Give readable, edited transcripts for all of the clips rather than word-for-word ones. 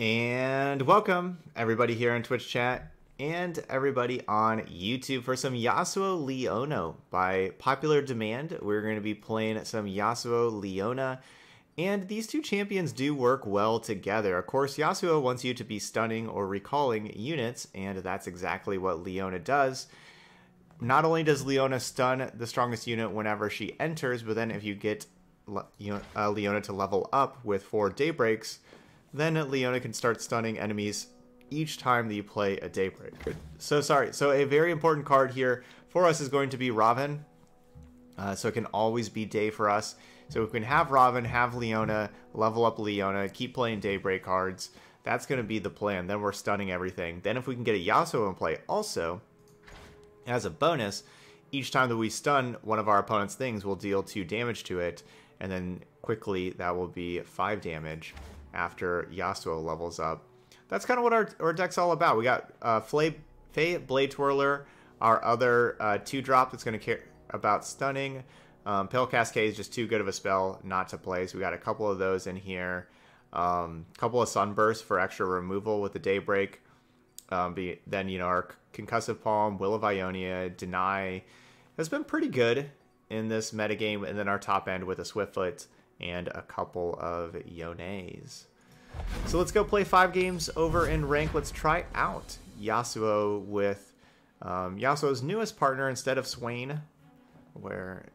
And welcome everybody here in Twitch chat and everybody on YouTube for some Yasuo Leona. By popular demand, we're going to be playing some Yasuo Leona. And these two champions do work well together. Of course, Yasuo wants you to be stunning or recalling units, and that's exactly what Leona does. Not only does Leona stun the strongest unit whenever she enters, but then if you get Leona to level up with 4 Daybreaks, then Leona can start stunning enemies each time that you play a Daybreak. So a very important card here for us is going to be Robin. So it can always be day for us. So we can have Robin, have Leona, level up Leona, keep playing Daybreak cards. That's going to be the plan. Then we're stunning everything. Then if we can get a Yasuo in play also, as a bonus, each time that we stun one of our opponent's things, we'll deal 2 damage to it. And then quickly, that will be 5 damage after Yasuo levels up. That's kind of what our deck's all about. We got Faye Blade Twirler, our other 2-drop that's going to care about stunning. Pale Cascade is just too good of a spell not to play, so we got a couple of those in here. Couple of Sunbursts for extra removal with the Daybreak. Then, you know, our Concussive Palm, Will of Ionia, Deny has been pretty good in this metagame, and then our top end with a Swiftfoot and a couple of Yones. So let's go play 5 games over in rank. Let's try out Yasuo with Yasuo's newest partner instead of Swain, where,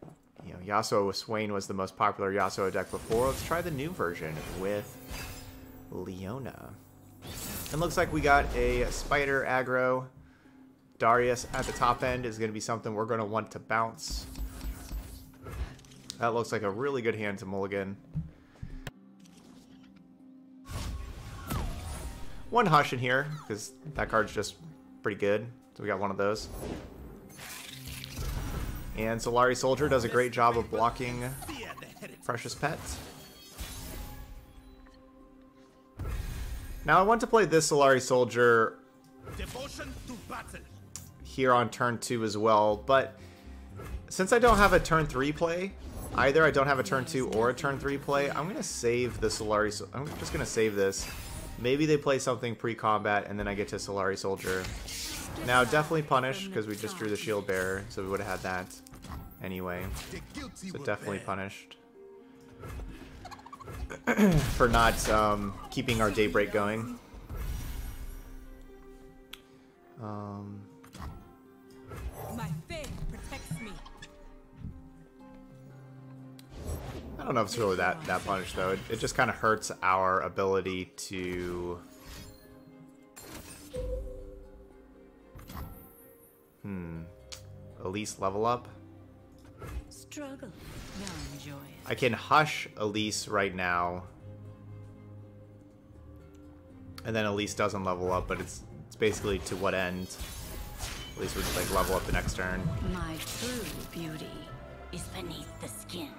you know, Yasuo with Swain was the most popular Yasuo deck before. Let's try the new version with Leona. And looks like we got a Spider aggro. Darius at the top end is going to be something we're going to want to bounce. That looks like a really good hand to mulligan. One Hush in here, because that card's just pretty good. So we got one of those. And Solari Soldier does a great job of blocking Precious Pet. Now I want to play this Solari Soldier here on turn 2 as well, but since I don't have a turn 3 play, either I don't have a turn 2 or a turn 3 play, I'm going to save the Solari Soldier. I'm just going to save this. Maybe they play something pre-combat, and then I get to Solari Soldier. Now, definitely punish, because we just drew the Shield Bearer, so we would have had that anyway. So definitely punished for not keeping our Daybreak going. I don't know if it's really that punish, though. It just kind of hurts our ability to... Elise level up. Struggle. No, enjoy. I can Hush Elise right now. And then Elise doesn't level up, but it's basically to what end? Elise would, like, level up the next turn. My true beauty is beneath the skin.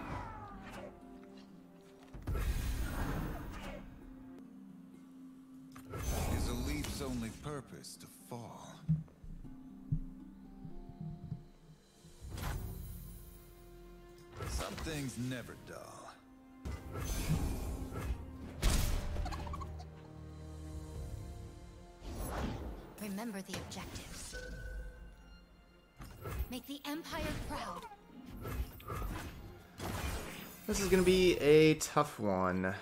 Is a leaf's only purpose to fall. Some things never dull. Remember the objectives. Make the Empire proud. This is going to be a tough one.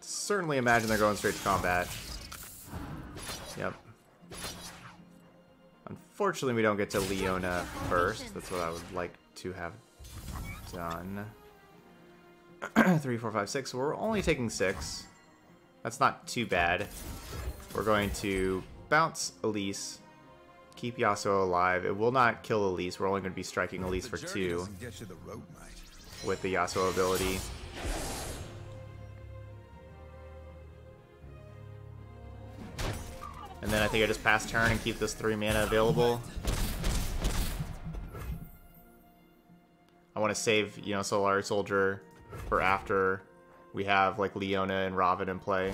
Certainly imagine they're going straight to combat. Yep. Unfortunately, we don't get to Leona first. That's what I would like to have done. 3, 4, 5, 6. We're only taking 6. That's not too bad. We're going to bounce Elise. Keep Yasuo alive. It will not kill Elise. We're only going to be striking Elise for 2 with the Yasuo ability. And then I think I just pass turn and keep this 3 mana available. I want to save, you know, Solari Soldier for after we have, like, Leona and Robin in play.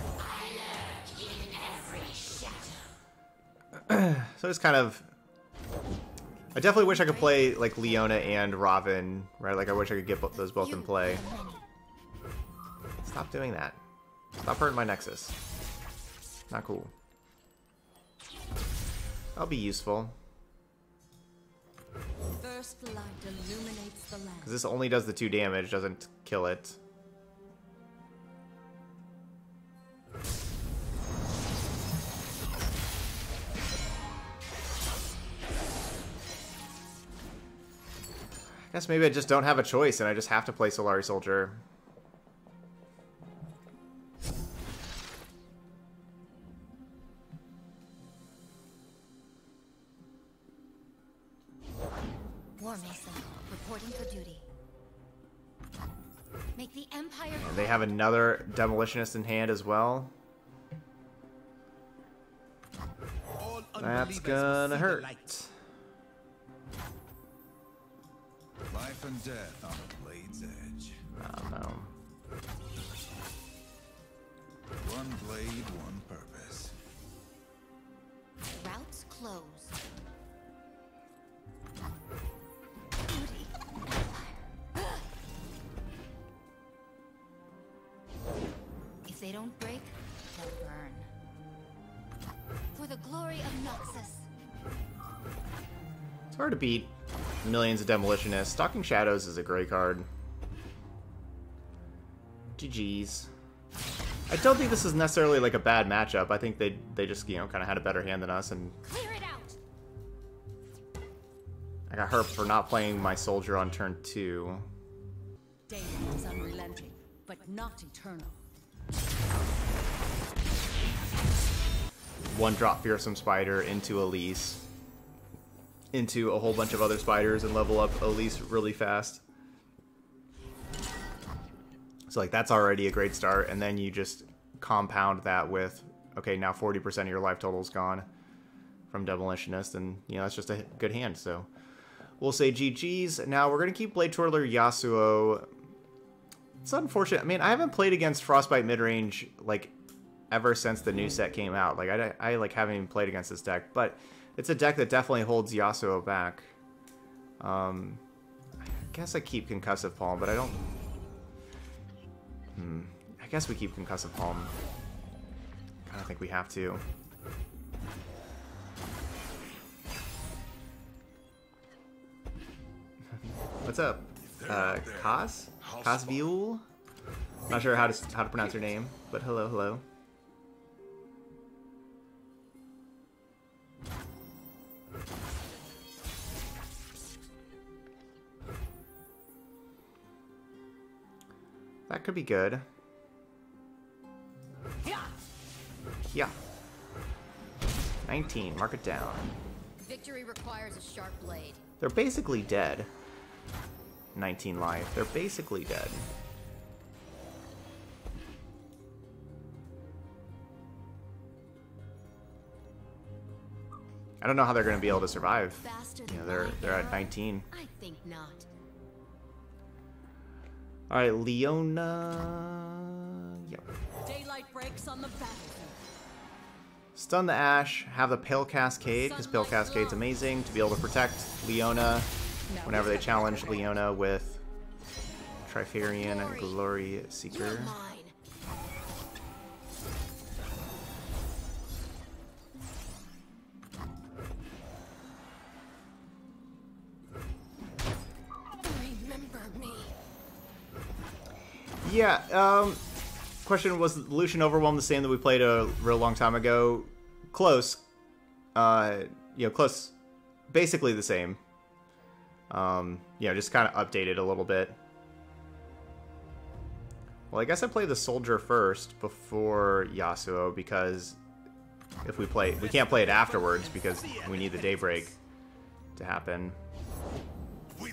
So it's kind of... I definitely wish I could play, like, Leona and Robin, right? Like, I wish I could get those both in play. Stop doing that. Stop hurting my Nexus. Not cool. That'll be useful. First light illuminates the land. Because this only does the 2 damage, doesn't kill it. I guess maybe I just don't have a choice and I just have to play Solari Soldier. War Mason, reporting for duty. Make the Empire. And they have another demolitionist in hand as well. That's gonna hurt. Life and death on the blade's edge. I don't know. One blade, one purpose. Routes closed. Duty. If they don't break, they'll burn. For the glory of Noxus. It's hard to beat. Millions of demolitionists. Stalking Shadows is a great card. GGs. I don't think this is necessarily like a bad matchup. I think they just, you know, kind of had a better hand than us, and clear it out. I got hurt for not playing my soldier on turn 2. Day is unrelenting, but not eternal. 1-drop Fearsome Spider into Elise. Into a whole bunch of other spiders and level up Elise really fast. So like that's already a great start, and then you just compound that with, okay, now 40% of your life total is gone from Demolitionist, and you know that's just a good hand. So we'll say GGs. Now we're gonna keep Blade Twirler Yasuo. It's unfortunate. I mean, I haven't played against Frostbite midrange like ever since the new set came out. Like I like haven't even played against this deck, but it's a deck that definitely holds Yasuo back. I guess I keep Concussive Palm, but I don't... I guess we keep Concussive Palm. I don't think we have to. What's up? Cosviul? Not sure how to pronounce your name, but hello, hello. That could be good. Yeah. 19. Mark it down. Victory requires a sharp blade. They're basically dead. 19 life. They're basically dead. I don't know how they're going to be able to survive. You know, they're at 19. I think not. All right, Leona. Yep. Daylight breaks on the battlefield. Stun the Ash. Have the Pale Cascade because Pale Cascade's amazing to be able to protect Leona whenever they challenge Leona with Trifarian and Glory Seeker. Yeah, question was Lucian Overwhelm the same that we played a real long time ago? Close. You know, close. Basically the same. You know, just kind of updated a little bit. Well, I guess I play the Soldier first before Yasuo because if we play... We can't play it afterwards because we need the Daybreak to happen. We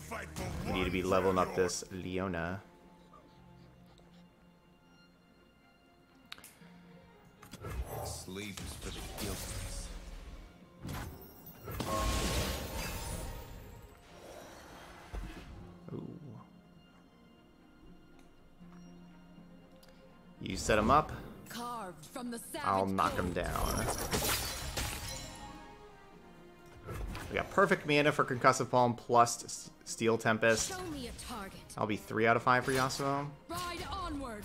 need to be leveling up this Leona. Sleeps for the guiltless. Ooh. You set him up. Carved from the savage. I'll knock him down. We got perfect mana for Concussive Palm plus Steel Tempest. Show me a target. I'll be 3 out of 5 for Yasuo. Ride onward.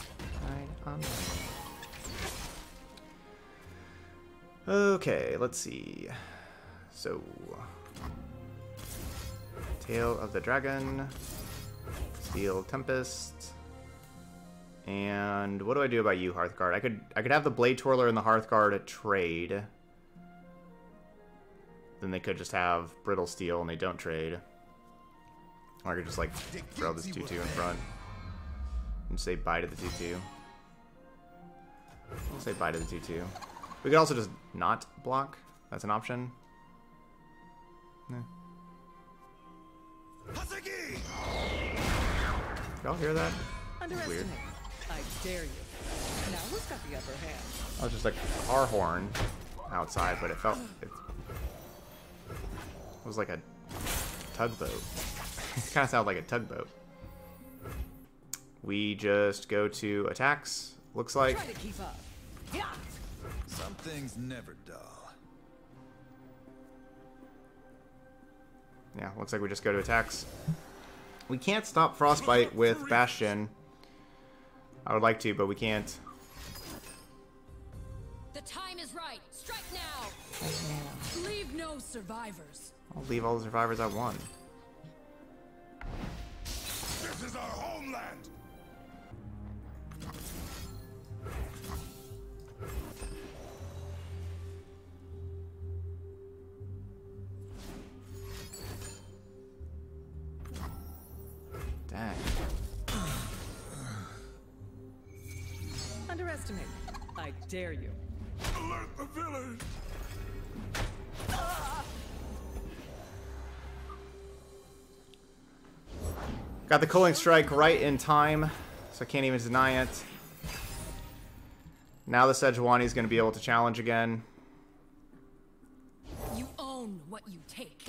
Okay, let's see. So, Tail of the Dragon, Steel Tempest, and what do I do about you, Hearthguard? I could have the Blade Twirler and the Hearthguard trade. Then they could just have Brittle Steel and they don't trade. Or I could just like throw this 2/2 in front and say bye to the 2/2. I'll say bye to the 2/2. We could also just not block. That's an option. Nah. Y'all hear that? Weird. I dare you. Now who's got the upper hand? Oh, it's just like a car horn outside, but it was like a tugboat. It kind of sounded like a tugboat. We just go to attacks. Looks like. Try to keep up. Yeah. Some things never dull. Yeah, looks like we just go to attacks. We can't stop Frostbite with Bastion. I would like to, but we can't. The time is right. Strike now. Leave no survivors. I'll leave all the survivors I want. This is our homeland. Dang. Underestimate. I dare you. Alert the village. Got the Culling Strike right in time, so I can't even deny it. Now the Sejuani is going to be able to challenge again. You own what you take.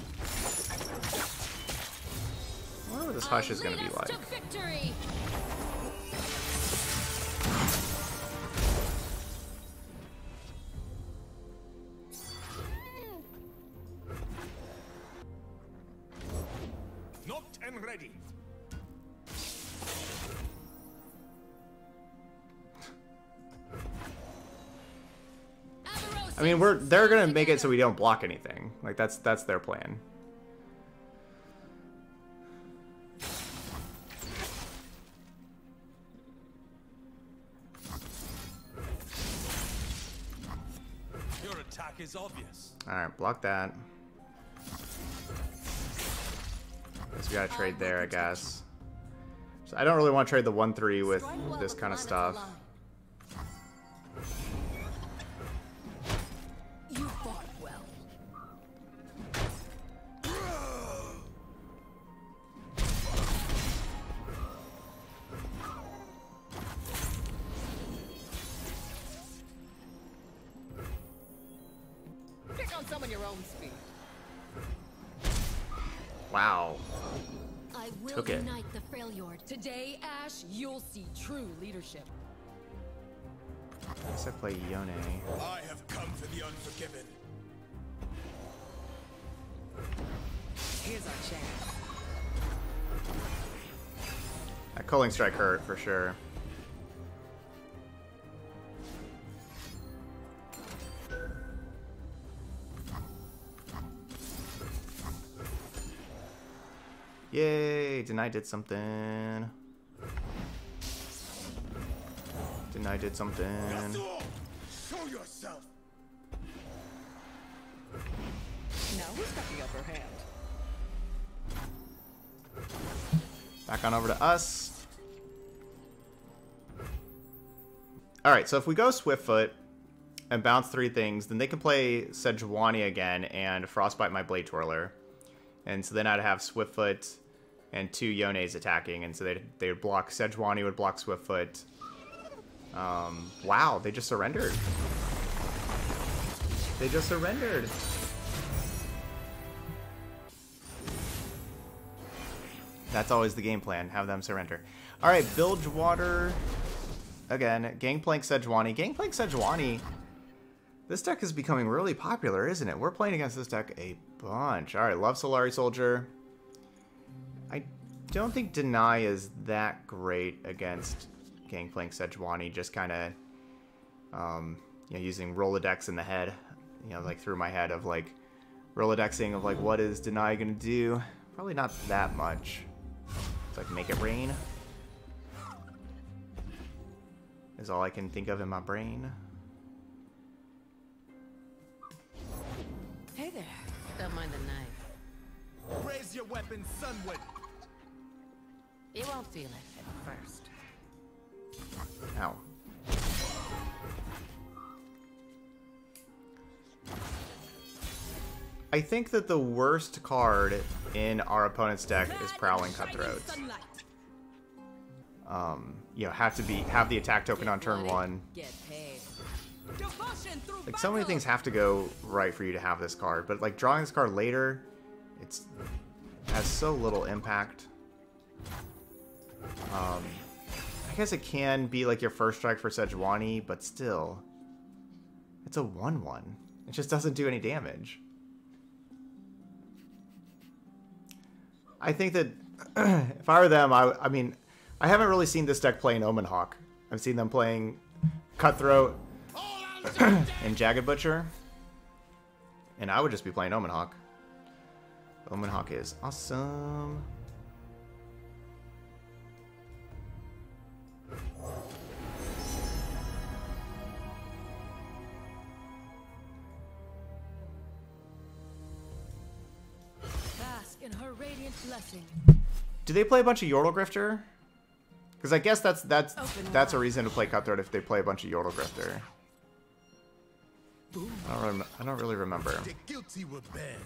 I wonder what this Hush is going to be like. Not and ready. I mean, they're going to make it so we don't block anything. Like that's their plan. Is obvious. All right, block that. Guess we gotta trade there, I guess. So I don't really want to trade the 1/3 with this kind of stuff. You fought well. Summon your own speed. Wow. I will Took it. The Freljord. Today, Ash, you'll see true leadership. Let's play Yone. I have come for the unforgiven. Here's our chance. That Culling Strike hurt for sure. Yay! Deny did something. Deny did something. Yasuo, show yourself. Now who's got the upper hand? Back on over to us. All right, so if we go Swiftfoot and bounce 3 things, then they can play Sejuani again and Frostbite my Blade Twirler, and so then I'd have Swiftfoot and 2 Yones attacking, and so they would block. Sejuani would block Swiftfoot. Wow, they just surrendered. They just surrendered. That's always the game plan, have them surrender. All right, Bilgewater again. Gangplank Sejuani. Gangplank Sejuani. This deck is becoming really popular, isn't it? We're playing against this deck a bunch. All right, love Solari Soldier. I don't think Deny is that great against Gangplank Sejuani, just kind of, you know, using Rolodex in the head. you know, like through my head of like Rolodexing of like, what is Deny gonna do? Probably not that much. It's like make it rain is all I can think of in my brain. Hey there, don't mind the knife. Raise your weapon sunward. You won't feel it at first. Ow. I think that the worst card in our opponent's deck is Prowling Cutthroat. You know, have the attack token on turn one. Like, so many things have to go right for you to have this card, but like drawing this card later, it has so little impact. I guess it can be like your first strike for Sejuani, but still, it's a 1/1. It just doesn't do any damage. I think that if I were them, I mean, I haven't really seen this deck playing Omenhawk. I've seen them playing Cutthroat and Jagged Butcher, and I would just be playing Omenhawk. Omenhawk is awesome. In her radiant blessing. Do they play a bunch of Yordle Grifter? Because I guess that's a reason to play Cutthroat if they play a bunch of Yordle Grifter. I don't really remember. The guilty were banned.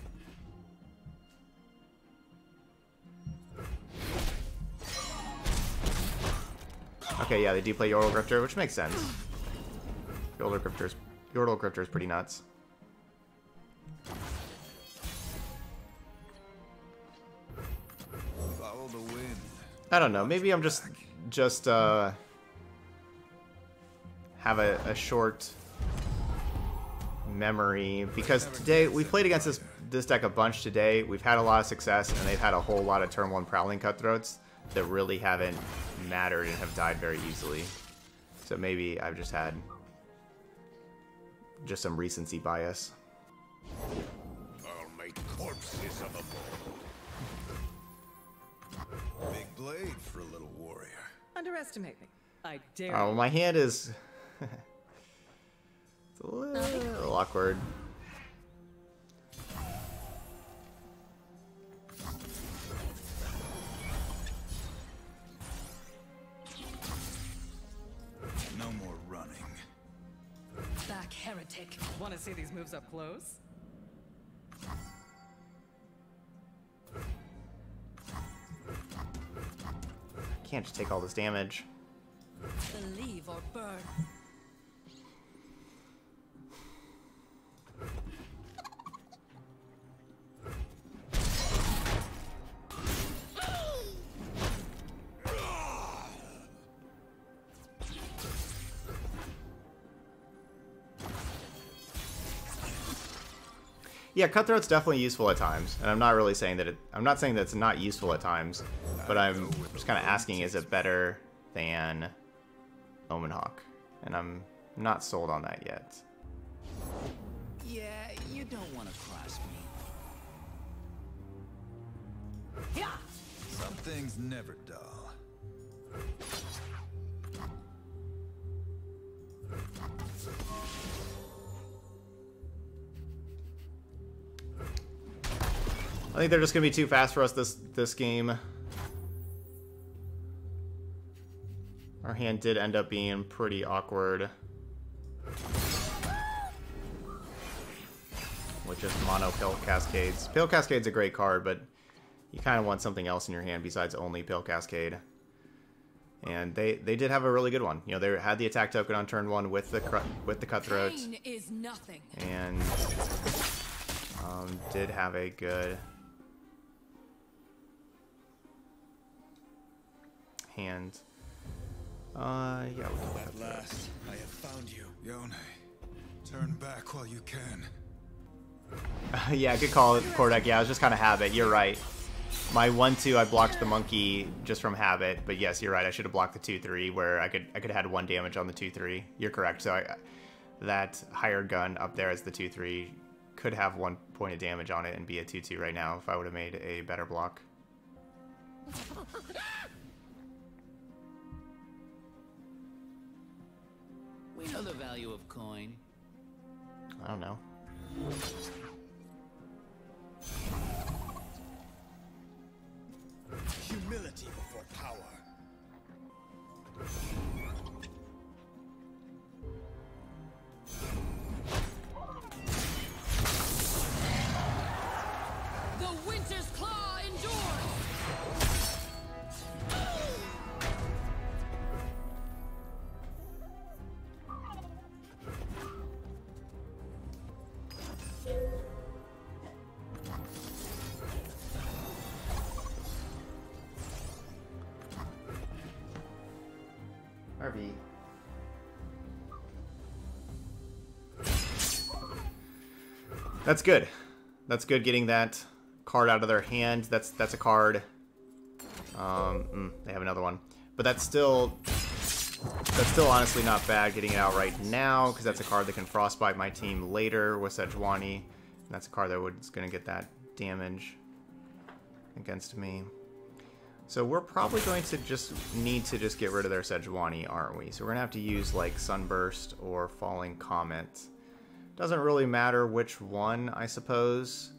Okay, yeah, they do play Yordle Grifter, which makes sense. Yordle Grifter's pretty nuts. I don't know, maybe I'm just have a short memory, because today we played against this deck a bunch today. We've had a lot of success, and they've had a whole lot of turn one Prowling Cutthroats that really haven't mattered and have died very easily. So maybe I've just had just some recency bias. I'll make corpses of a boy. Big blade for a little warrior. Underestimate me. I dare. Oh, my hand is it's a little awkward. No more running. Back, heretic. Want to see these moves up close? Can't just take all this damage. Believe or burn. Yeah, Cutthroat's definitely useful at times, and I'm not really saying that I'm not saying that it's not useful at times, but I'm just kind of asking, is it better than Omenhawk? And I'm not sold on that yet. Yeah, you don't want to cross me. Yeah. Some things never dull. I think they're just gonna be too fast for us this game. Our hand did end up being pretty awkward with just mono Pale Cascades. Pale Cascade's a great card, but you kind of want something else in your hand besides only Pale Cascade. And they did have a really good one. You know, they had the attack token on turn one with the Cutthroat, and did have a good hand. Yeah, we'll go at last. I have found you, Yone. Turn back while you can. Yeah, good call, Kordak. Yeah, it was just kind of habit. You're right. My 1/2, I blocked the monkey just from habit. But yes, you're right. I should have blocked the 2/3 where I could have had 1 damage on the 2/3. You're correct. So that higher gun up there as the 2-3 could have 1 point of damage on it and be a 2-2 right now if I would have made a better block. We know the value of coin. I don't know. Humility before power. The Winter's Claw endures. RV. That's good. That's good getting that card out of their hand. That's a card. They have another one. But that's still honestly not bad getting it out right now, because that's a card that can frostbite my team later with Sejuani. And that's a card that is going to get that damage against me. So we're probably going to just need to just get rid of their Sejuani, aren't we? So we're going to have to use like Sunburst or Falling Comet. Doesn't really matter which one, I suppose.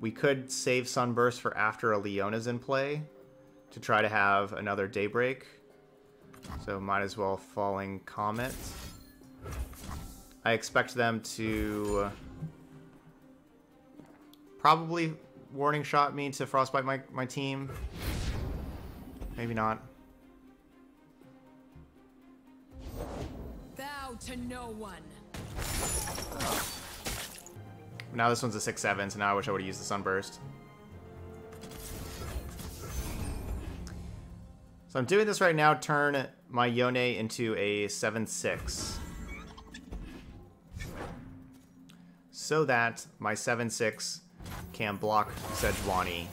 We could save Sunburst for after a Leona's in play to try to have another Daybreak. So might as well Falling Comet. I expect them to probably Warning Shot me to frostbite my team. Maybe not. Bow to no one. Now this one's a 6-7, so now I wish I would have used the Sunburst. So I'm doing this right now, turn my Yone into a 7-6. So that my 7-6 can block Sejuani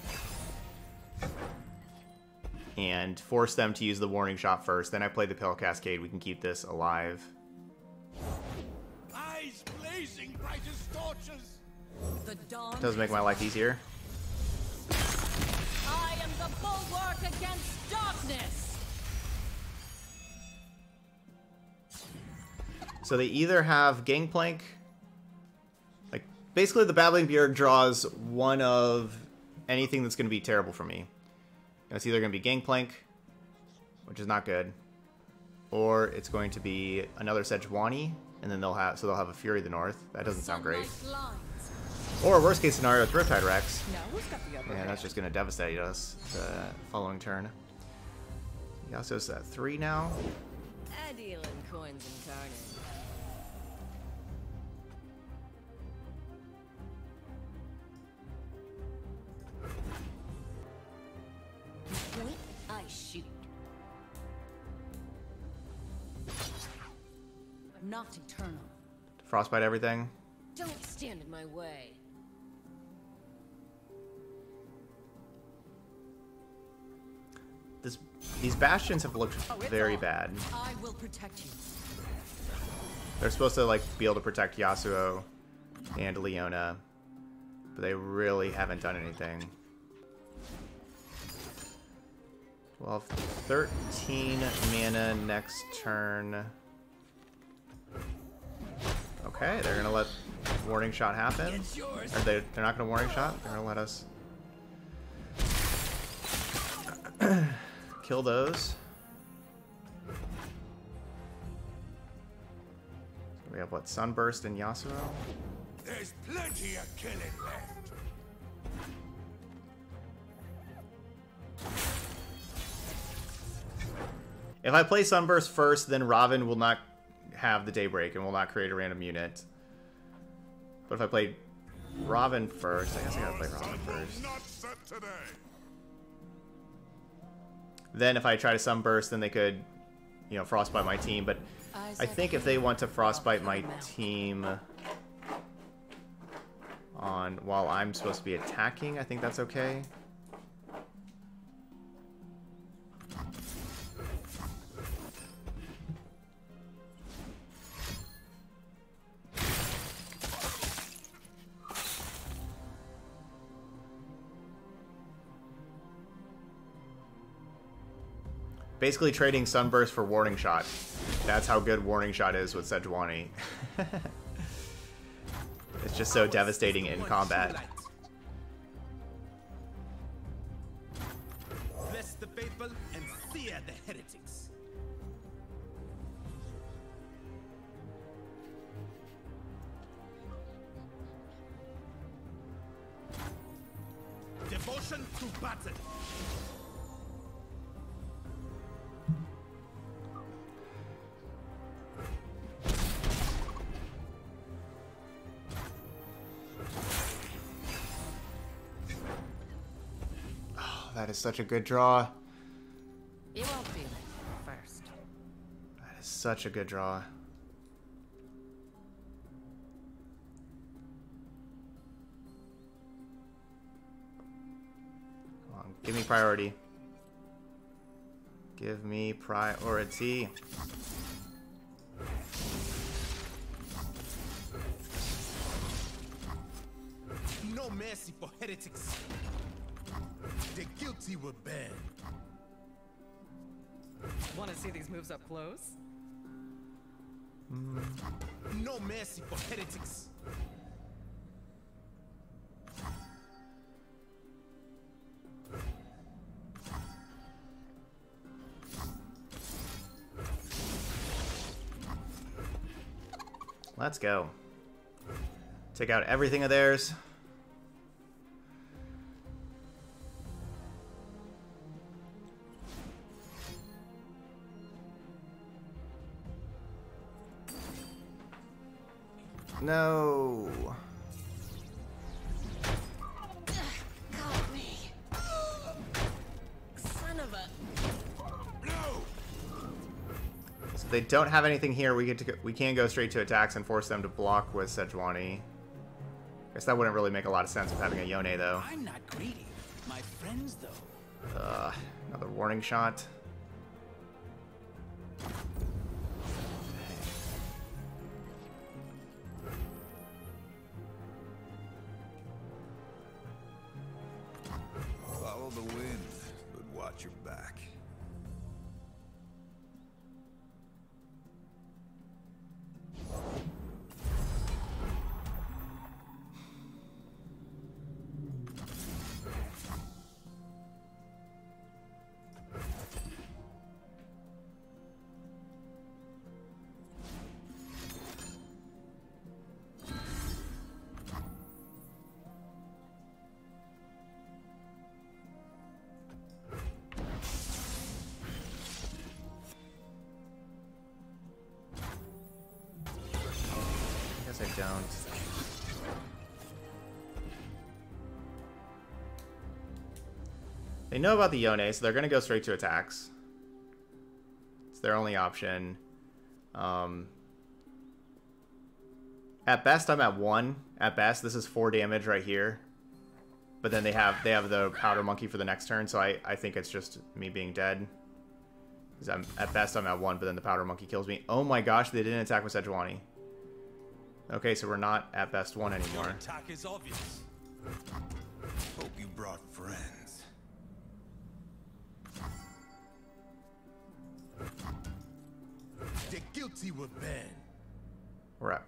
and force them to use the Warning Shot first. Then I play the Pale Cascade. We can keep this alive. Eyes blazing bright as torches. The dawn does make my life easier. I am the bulwark against darkness. So they either have Gangplank. Basically, the Babbling Beard draws one of anything that's going to be terrible for me. It's either going to be Gangplank, which is not good, or it's going to be another Sejuani, and then they'll have a Fury of the North. That doesn't sound great. Or worst case scenario, it's Riptide Rex. Yeah, that's just going to devastate us the following turn. Yasuo's at 3 now. I deal in coins and tarnish. I shoot. I'm not eternal. Frostbite everything. Don't stand in my way. These Bastions have looked very bad. I will protect you. They're supposed to like be able to protect Yasuo and Leona, but they really haven't done anything. 12, 13 mana next turn. Okay, they're gonna let Warning Shot happen. Or they're not gonna Warning Shot. They're gonna let us kill those. So we have what, Sunburst and Yasuo. There's plenty of killing left. If I play Sunburst first, then Robin will not have the Daybreak and will not create a random unit. But if I play Robin first, I guess I gotta play Robin first. Then if I try to Sunburst, then they could, you know, frostbite my team. But I think if they want to frostbite my team on while I'm supposed to be attacking, I think that's okay. Basically trading Sunburst for Warning Shot. That's how good Warning Shot is with Sejuani. It's just so devastating in combat. Bless the faithful and sear the heretics. Devotion to battle. That is such a good draw. You won't feel it first. That is such a good draw. Come on, give me priority. Give me priority. No mercy for heretics. The guilty were banned. Want to see these moves up close? No mercy for heretics. Let's go. Take out everything of theirs. No. Got me. Son of a. No. So they don't have anything here. We get to go, we can go straight to attacks and force them to block with Sejuani. Guess that wouldn't really make a lot of sense with having a Yone though. I'm not greedy. My friends though. Another warning shot. I don't. They know about the Yone, so they're going to go straight to attacks. It's their only option. At best, I'm at 1. At best, this is 4 damage right here. But then they have the Powder Monkey for the next turn, so I think it's just me being dead. Because at best, I'm at 1, but then the Powder Monkey kills me. Oh my gosh, they didn't attack with Sejuani. Okay, so we're not at best 1 anymore. Your attack is obvious. Hope you brought friends. The guilty were banned. We're up.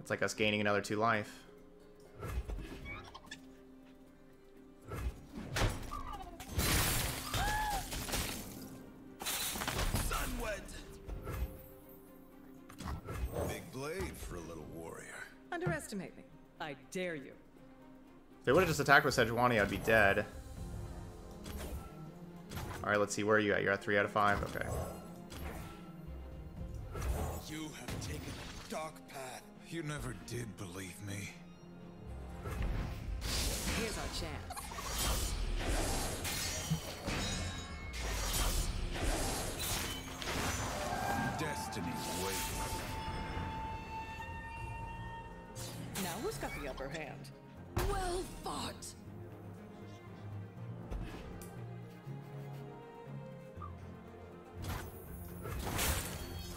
It's like us gaining another 2 life. Underestimate me. I dare you. If they would have just attacked with Sejuani, I'd be dead. Alright, let's see. Where are you at? You're at 3 out of 5? Okay. You have taken a dark path. You never did believe me. Here's our chance. Destiny's waiting. Who's got the upper hand? Well fought.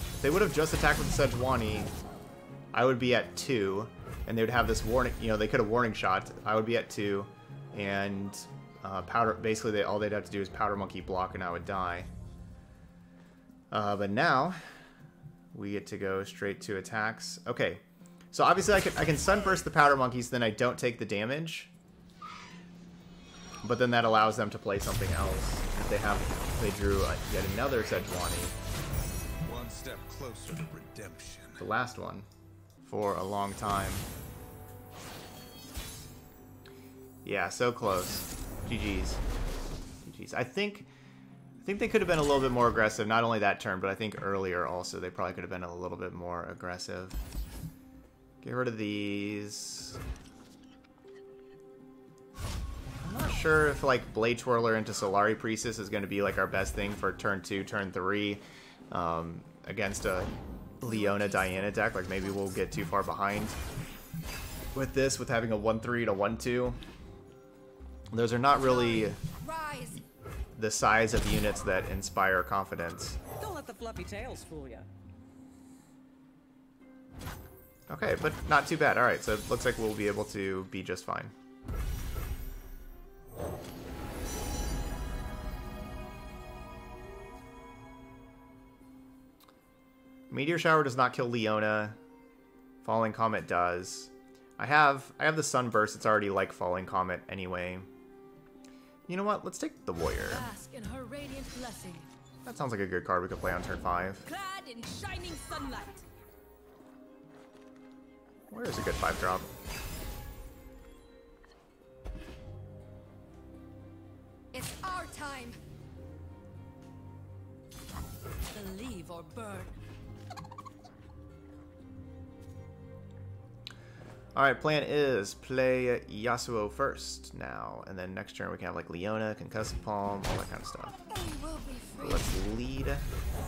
If they would have just attacked with the Sejuani, I would be at 2, and they would have this warning. You know, they could have warning shot. I would be at 2, and Basically all they'd have to do is Powder Monkey block and I would die. But now we get to go straight to attacks. Okay, so obviously I can Sunburst the Powder Monkeys, then I don't take the damage. But then that allows them to play something else. If they have, they drew yet another Sejuani. One step closer to redemption. The last one for a long time. Yeah, so close. GG's. GG's. I think they could have been a little bit more aggressive. Not only that turn, but I think earlier also they probably could have been a little bit more aggressive. Get rid of these. I'm not sure if like Blade Twirler into Solari Priestess is going to be like our best thing for turn 2, turn 3 against a Leona Diana deck. Like maybe we'll get too far behind with this, with having a 1-3 to 1-2. Those are not really the size of units that inspire confidence. Don't let the fluffy tails fool you. Okay, but not too bad. All right, so it looks like we'll be able to be just fine. Meteor Shower does not kill Leona. Falling Comet does. I have the Sunburst. It's already like Falling Comet anyway. You know what? Let's take the Warrior. That sounds like a good card we could play on turn 5. Where is a good 5 drop? It's our time. Believe or burn. Alright, plan is play Yasuo first now, and then next turn we can have like Leona, Concussive Palm, all that kind of stuff. But let's lead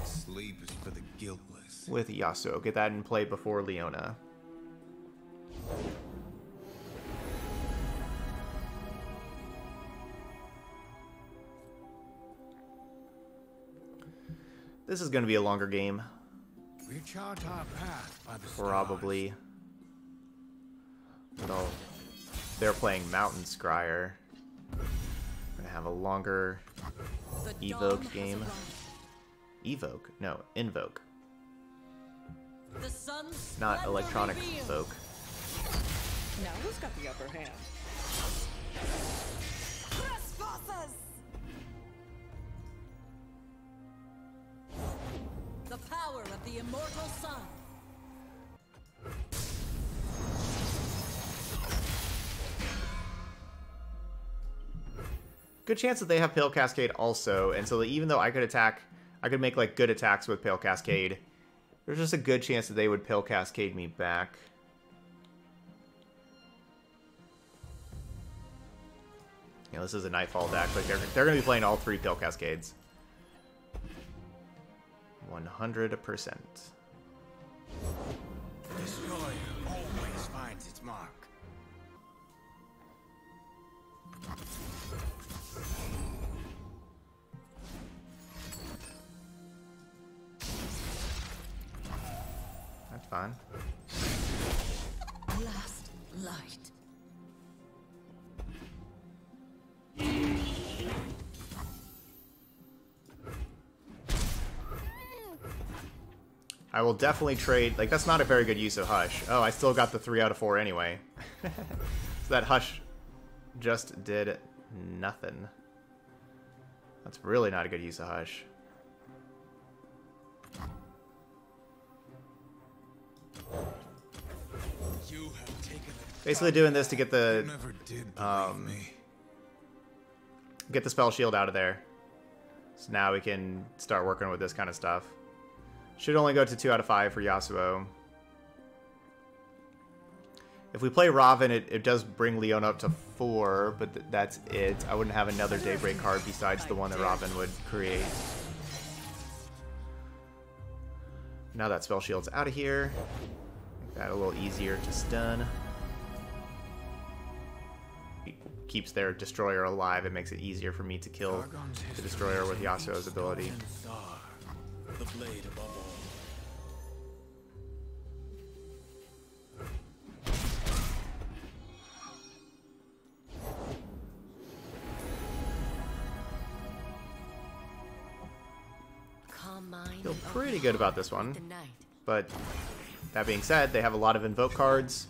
Sleep is for the guiltless with Yasuo. Get that in play before Leona. This is going to be a longer game. We chart our path by the probably. Stars. Well, they're playing Mountain Scryer. We're gonna have a longer Evoke game. Evoke? No, Invoke. Not Electronic Evoke. Now who's got the upper hand? The power of the immortal sun. Good chance that they have Pale Cascade also, and so even though I could attack, I could make like good attacks with Pale Cascade, there's just a good chance that they would Pale Cascade me back. You know, this is a Nightfall deck, like they're going to be playing all 3 Pale Cascades. 100%. Destroyer always finds its mark. That's fine. Last light. I will definitely trade. Like, that's not a very good use of Hush. Oh, I still got the 3 out of 4 anyway. So that Hush just did nothing. That's really not a good use of Hush. Basically doing this to get the spell shield out of there. So now we can start working with this kind of stuff. Should only go to 2 out of 5 for Yasuo. If we play Robin, it does bring Leona up to 4, but that's it. I wouldn't have another Daybreak card besides the one that Robin would create. Now that spell shield's out of here. Make that a little easier to stun. It keeps their Destroyer alive. It makes it easier for me to kill the Destroyer with Yasuo's ability. The blade above all. pretty good about this one. But that being said, they have a lot of Invoke cards.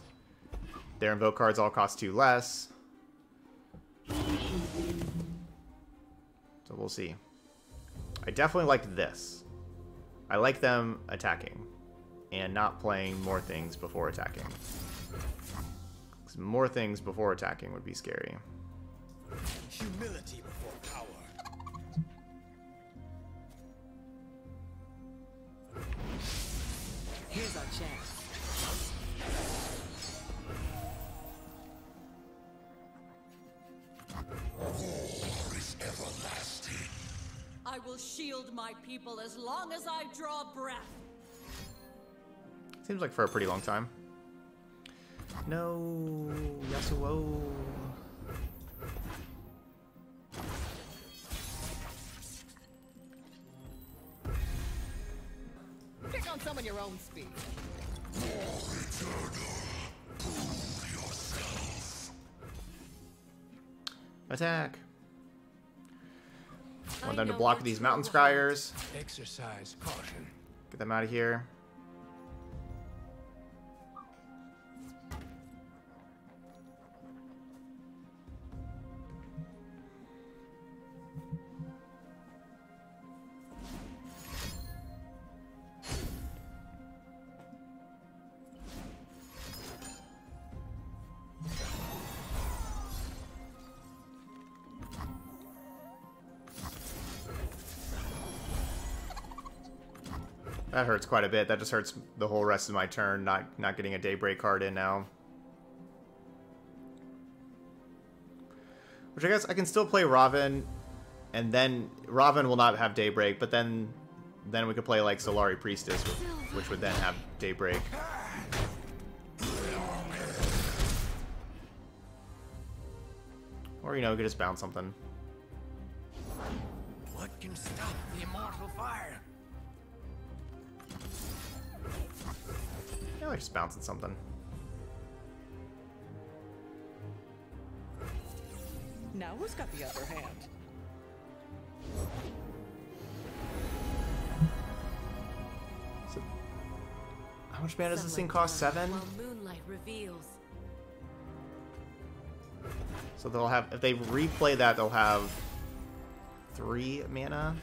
Their Invoke cards all cost 2 less. So we'll see. I definitely like this. I like them attacking and not playing more things before attacking. Because more things before attacking would be scary. Humility before power. Here's our chance. War is everlasting. I will shield my people as long as I draw breath. Seems like for a pretty long time. No, Yasuo. Pick on someone your own speed. War eternal. Prove yourself. Attack. Want them to block these mountain scryers. Exercise caution. Get them out of here. That hurts quite a bit. That just hurts the whole rest of my turn, not getting a Daybreak card in now. Which I guess I can still play Robin, and then Robin will not have Daybreak, but then we could play like Solari Priestess, which would then have Daybreak. Or, you know, we could just bounce something. What can stop the immortal fire? I'm just bouncing something. Now who's got the upper hand? So, how much mana does this thing cost? 7? So they'll have, if they replay that, they'll have 3 mana.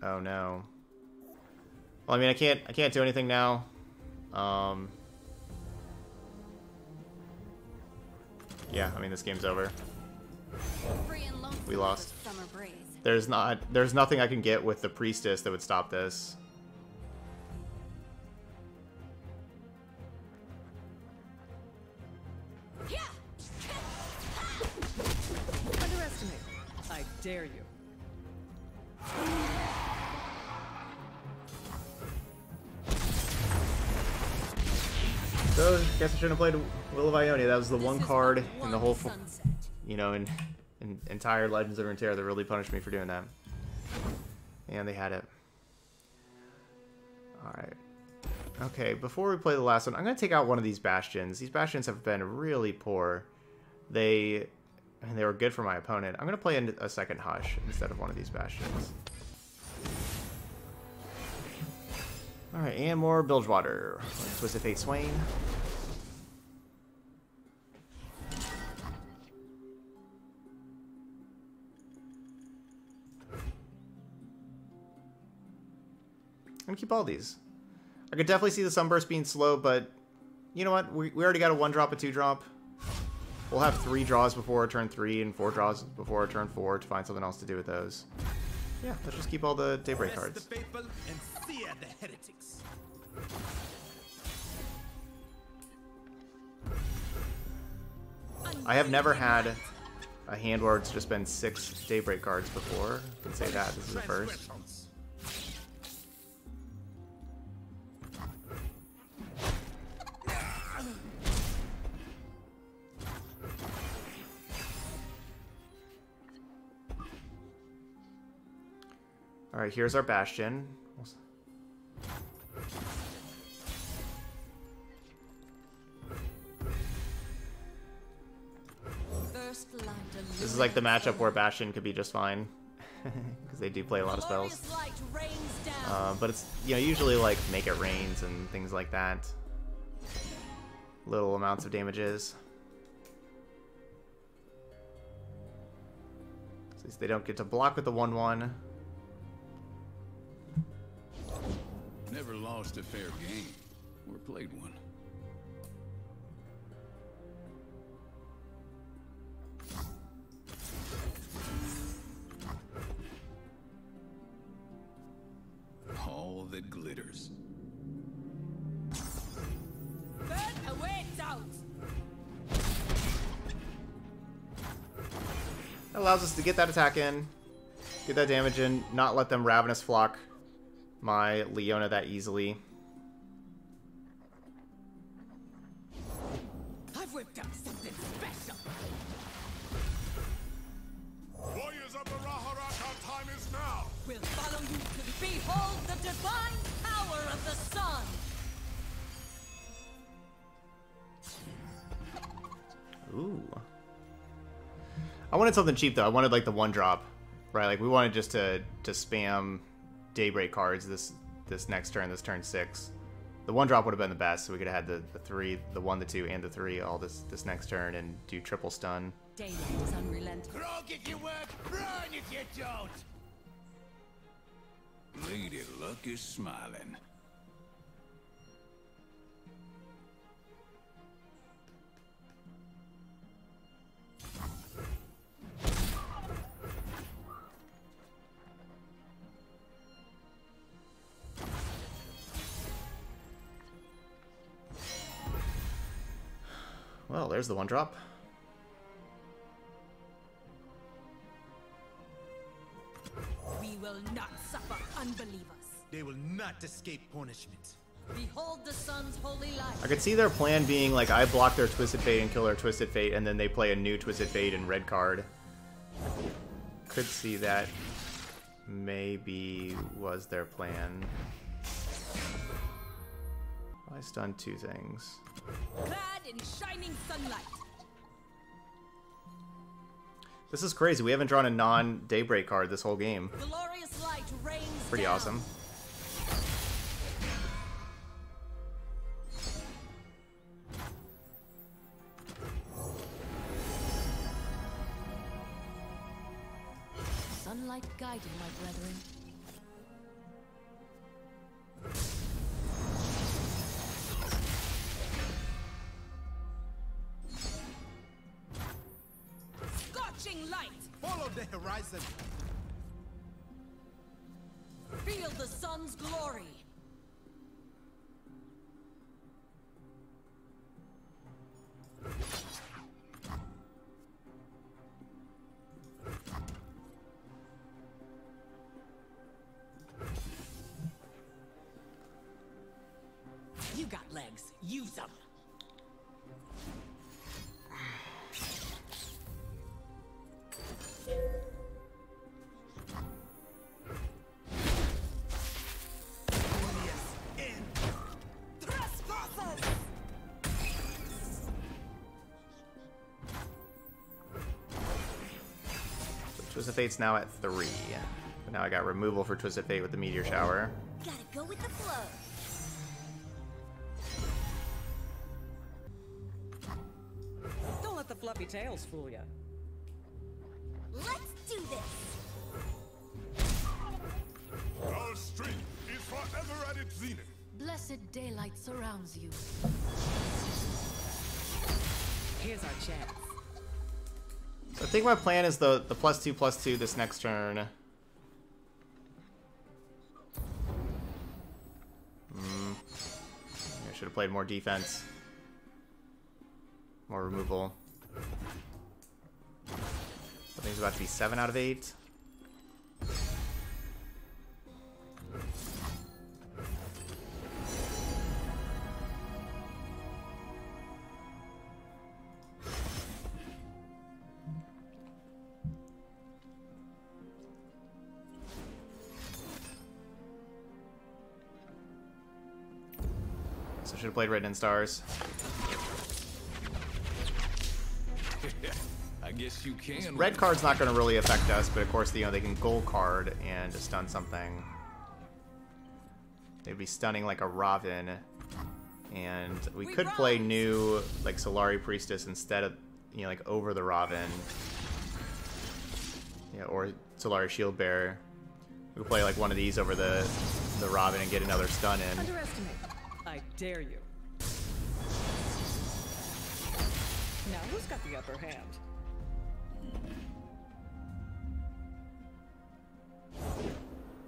Oh no. Well, I mean, I can't do anything now. Yeah, I mean, this game's over. We lost. There's nothing I can get with the Priestess that would stop this. Underestimate. I dare you. So, I guess I shouldn't have played Will of Ionia. That was the one card in the whole, you know, in entire Legends of Runeterra that really punished me for doing that. And they had it. Alright. Okay, before we play the last one, I'm going to take out one of these Bastions. These Bastions have been really poor. They were good for my opponent. I'm going to play a second Hush instead of one of these Bastions. Alright, and more Bilgewater. Twisted Fate Swain. I'm going to keep all these. I could definitely see the Sunburst being slow, but you know what? We already got a 1-drop, a 2-drop. We'll have 3 draws before turn 3 and 4 draws before turn 4 to find something else to do with those. Yeah, let's just keep all the Daybreak cards. The faithful and fear the heretics. I have never had a hand where it's just been 6 Daybreak cards before. I can say that. This is the first. All right, here's our Bastion. First is like the matchup where Bastion could be just fine, because they do play a lot of spells. But it's, you know, usually like Make It Rains and things like that. Little amounts of damages. At least they don't get to block with the 1/1. Never lost a fair game or played one. All that glitters. Burn away, doubt. That allows us to get that attack in, get that damage in, not let them Ravenous Flock my Leona that easily. I've whipped up something special. Warriors of the Raharak, our time is now. We'll follow you to behold the divine power of the sun. Ooh. I wanted something cheap though. I wanted like the 1-drop, right? Like we wanted just to spam Daybreak cards this next turn, this turn 6. The 1-drop would have been the best, so we could have had the 3, the 1, the 2, and the 3 all this next turn and do triple stun. Daybreak is unrelenting. Rogue if you work, run if you don't. Lady Luck is smiling. Well, there's the 1-drop. We will not suffer unbelievers. They will not escape punishment. Behold the sun's holy light. I could see their plan being like, I block their Twisted Fate and kill their Twisted Fate, and then they play a new Twisted Fate and red card. Could see that maybe was their plan. I stunned 2 things. Clad in shining sunlight. This is crazy. We haven't drawn a non-Daybreak card this whole game. Glorious light rains pretty down. Awesome. Sunlight guiding my brethren. Horizon. Feel the sun's glory. You got legs, use them. Twisted Fate's now at 3. But now I got removal for Twisted Fate with the Meteor Shower. Gotta go with the flow. Don't let the fluffy tails fool you. Let's do this. Our strength is forever at its zenith. Blessed daylight surrounds you. Here's our chance. I think my plan is the +2/+2 this next turn. I should have played more defense. More removal. I think it's about to be 7 out of 8. Should have played Written in Stars. I Yes, you can. Red card's not going to really affect us, but of course, you know, they can gold card and stun something. They'd be stunning like a Robin, and we could play new like Solari Priestess instead of, you know, like over the Robin. Yeah, or Solari Shield Bearer. We could play like one of these over the Robin and get another stun in. Underestimate. I dare you. Now who's got the upper hand?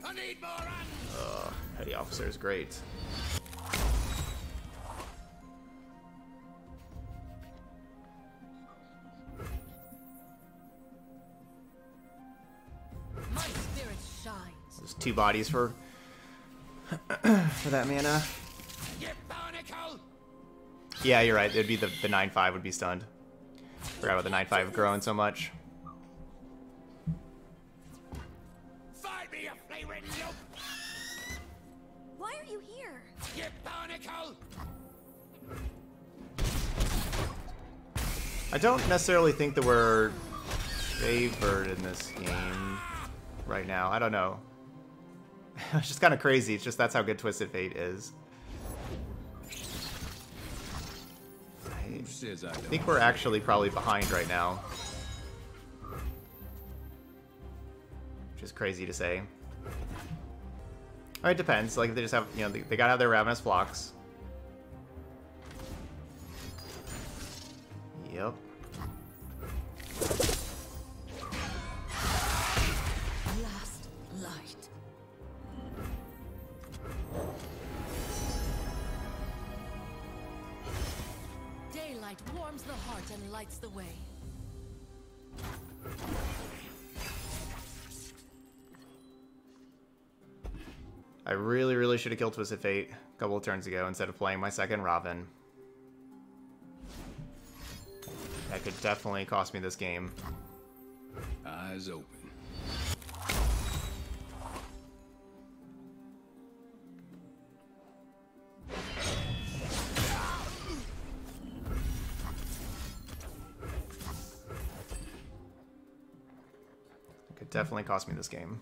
I need more. Petty Officer is great. My spirit shines. There's two bodies for for that mana. Yeah, you're right. It'd be the 9/5 would be stunned. Forgot about the 9/5 growing so much. Find me a favorite nope. Why are you here? Get barnacle. I don't necessarily think that we're favored in this game right now. I don't know. It's just kind of crazy. It's just that's how good Twisted Fate is. I think we're actually probably behind right now, which is crazy to say. It depends. Like they just have, you know, they gotta have their Ravenous Flocks. Yep. Last light. Daylight warms the heart and lights the way. I really, really should have killed Twisted Fate a couple of turns ago instead of playing my second Robin. That could definitely cost me this game. Eyes open. That could definitely cost me this game.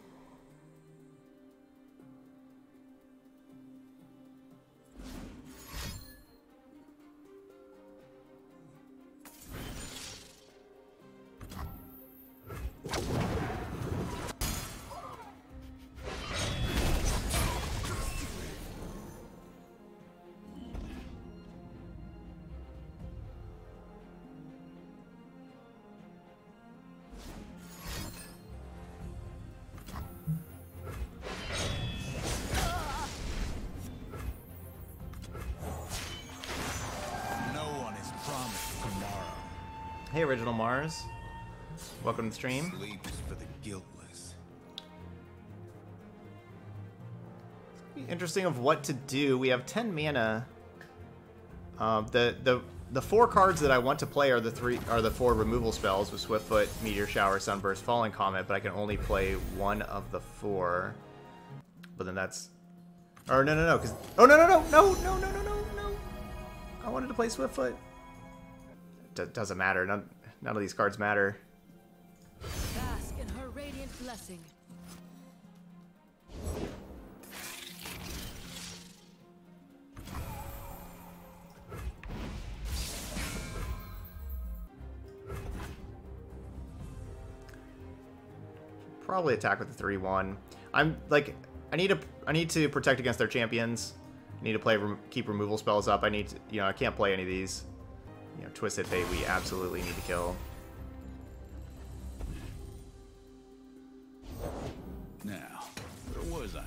Hey, Original Mars. Welcome to the stream. Sleep is for the guiltless. Interesting of what to do. We have 10 mana. The four cards that I want to play are the four removal spells with Swiftfoot, Meteor Shower, Sunburst, Falling Comet, but I can only play one of the four. But then that's... Or no, because... Oh, no. I wanted to play Swiftfoot. Doesn't matter. None of these cards matter. Bask in her radiant blessing. Probably attack with the 3-1. I'm like, I need to protect against their champions. I need to keep removal spells up. I need to, you know, I can't play any of these. You know, Twisted Fate, we absolutely need to kill. Now, where was I?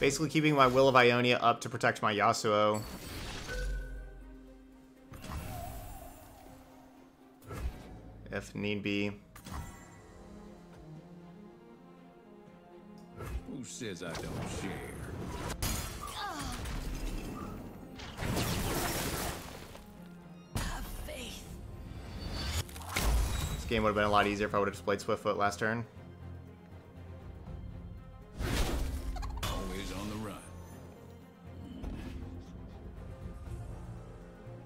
Basically keeping my Will of Ionia up to protect my Yasuo. If need be. Who says I don't share? game would have been a lot easier if I would have just played Swiftfoot last turn. Always on the run.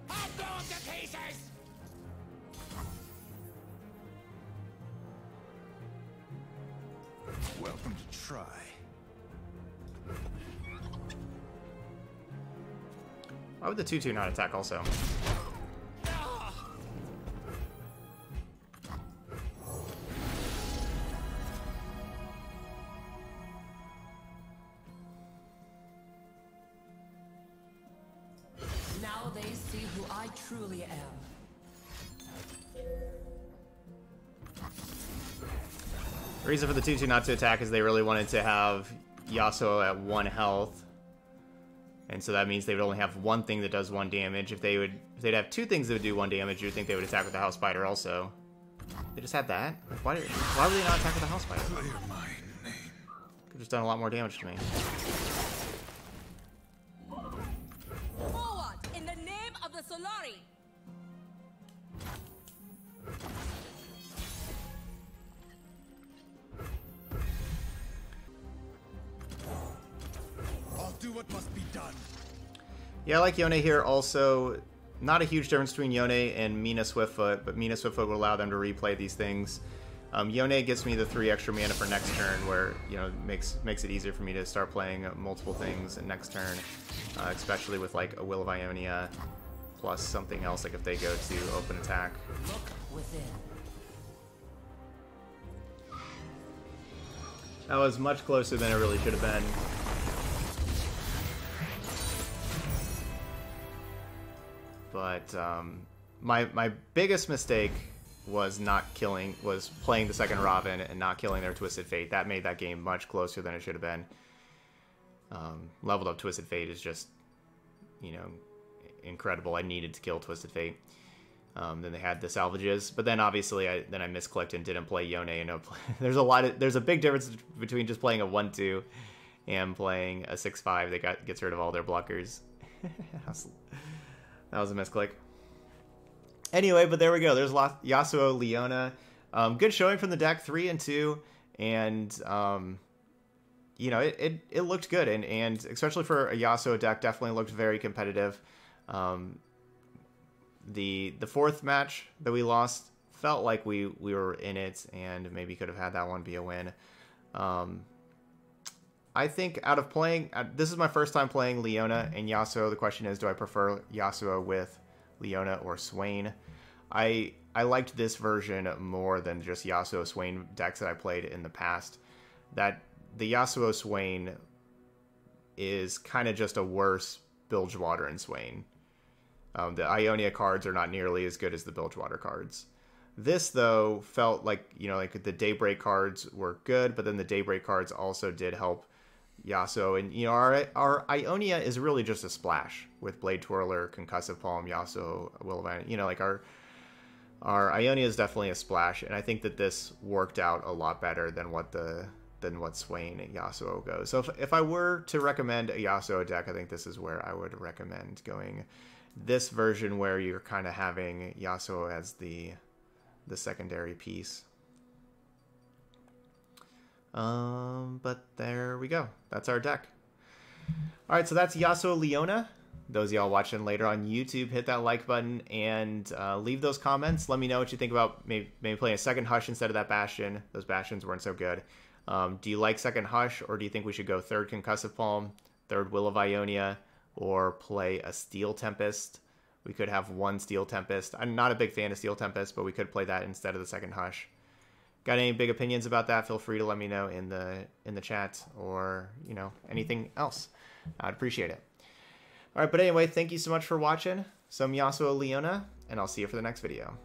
I've gone to pieces. Welcome to try. Why would the 2-2 not attack also? Now they see who I truly am. The reason for the 2-2 not to attack is they really wanted to have Yasuo at 1 health. And so that means they would only have one thing that does 1 damage. If they'd have 2 things that would do 1 damage, you would think they would attack with the House Spider also. They just had that. Like, why would they not attack with the House Spider? Could have just done a lot more damage to me. Forward in the name of the Solari. Do what must be done. Yeah, I like Yone here also. Not a huge difference between Yone and Mina Swiftfoot, but Mina Swiftfoot would allow them to replay these things. Yone gets me the 3 extra mana for next turn, where, you know, makes it easier for me to start playing multiple things in next turn, especially with like a Will of Ionia plus something else, like if they go to open attack. Look within. That was much closer than it really should have been. But my biggest mistake was playing the second Robin and not killing their Twisted Fate. That made that game much closer than it should have been. Leveled up Twisted Fate is just, you know, incredible. I needed to kill Twisted Fate. Then they had the salvages, but then obviously I misclicked and didn't play Yone. And there's a big difference between just playing a 1-2 and playing a 6-5 that gets rid of all their blockers. That was a misclick. Anyway, but there we go. There's Yasuo, Leona. Good showing from the deck, 3 and 2. And, you know, it looked good. And especially for a Yasuo deck, definitely looked very competitive. The 4th match that we lost felt like we were in it and maybe could have had that one be a win. I think out of playing, this is my first time playing Leona and Yasuo. The question is, do I prefer Yasuo with Leona or Swain? I liked this version more than just Yasuo Swain decks that I played in the past. The Yasuo Swain is kind of just a worse Bilgewater and Swain. The Ionia cards are not nearly as good as the Bilgewater cards. This, though, felt like, you know, like the Daybreak cards were good, but then the Daybreak cards also did help Yasuo. And, you know, our Ionia is really just a splash with Blade Twirler, Concussive Palm, Yasuo, Will of Ionia. You know, like our Ionia is definitely a splash, and I think that this worked out a lot better than what Swain and Yasuo goes. So if I were to recommend a Yasuo deck, I think this is where I would recommend going. This version where you're kind of having Yasuo as the secondary piece. But there we go. That's our deck. All right, so that's Yasuo Leona. Those of y'all watching later on YouTube, hit that like button and leave those comments. Let me know what you think about maybe playing a second Hush instead of that Bastion. Those Bastions weren't so good. Do you like second Hush, or do you think we should go third Concussive Palm, third Will of Ionia, or play a Steel Tempest? We could have one Steel Tempest. I'm not a big fan of Steel Tempest, but we could play that instead of the second Hush. Got any big opinions about that? Feel free to let me know in the chat, or, you know, anything else. I'd appreciate it. All right, but anyway, thank you so much for watching. Some Yasuo Leona, and I'll see you for the next video.